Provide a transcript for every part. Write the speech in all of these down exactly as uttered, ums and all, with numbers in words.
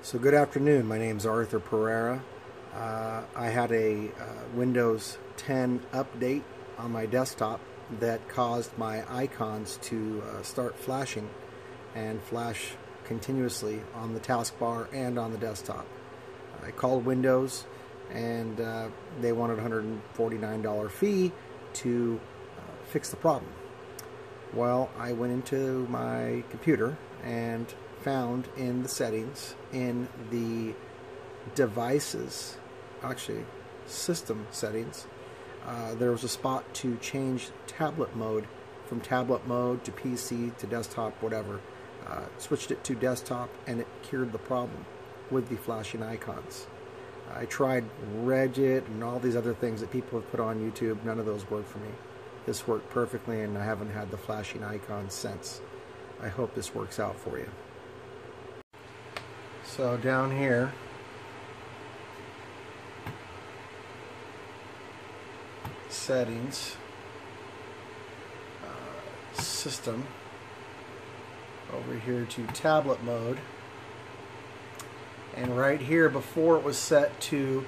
So good afternoon, my name is Arthur Pereira. Uh, I had a uh, Windows ten update on my desktop that caused my icons to uh, start flashing and flash continuously on the taskbar and on the desktop. I called Windows and uh, they wanted a one hundred forty-nine dollar fee to uh, fix the problem. Well, I went into my computer and found in the settings, in the devices, actually system settings, uh, there was a spot to change tablet mode from tablet mode to P C to desktop, whatever. Uh, switched it to desktop and it cured the problem with the flashing icons. I tried Regedit and all these other things that people have put on YouTube. None of those worked for me. This worked perfectly, and I haven't had the flashing icons since. I hope this works out for you. So down here, settings, uh, system, over here to tablet mode, and right here before it was set to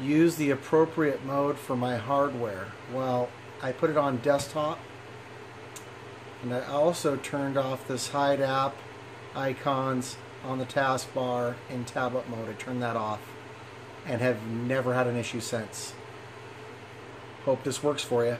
use the appropriate mode for my hardware. Well, I put it on desktop, and I also turned off this hide app icons on the taskbar in tablet mode. I turned that off and have never had an issue since. Hope this works for you.